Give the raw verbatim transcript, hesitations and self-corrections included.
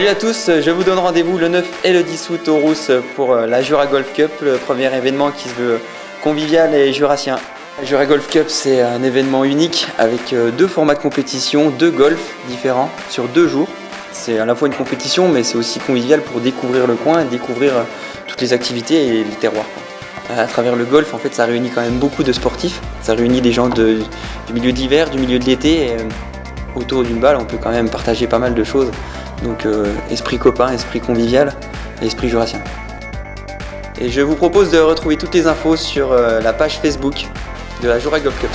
Salut à tous, je vous donne rendez-vous le neuf et le dix août au Rousse pour la Jura Golf Cup, le premier événement qui se veut convivial et jurassien. La Jura Golf Cup, c'est un événement unique avec deux formats de compétition, deux golfs différents sur deux jours. C'est à la fois une compétition, mais c'est aussi convivial pour découvrir le coin, découvrir toutes les activités et les terroirs. À travers le golf, en fait, ça réunit quand même beaucoup de sportifs. Ça réunit des gens de, du milieu d'hiver, du milieu de l'été. Et autour d'une balle, on peut quand même partager pas mal de choses. Donc euh, esprit copain, esprit convivial, esprit jurassien. Et je vous propose de retrouver toutes les infos sur euh, la page Facebook de la Jura Golf Cup.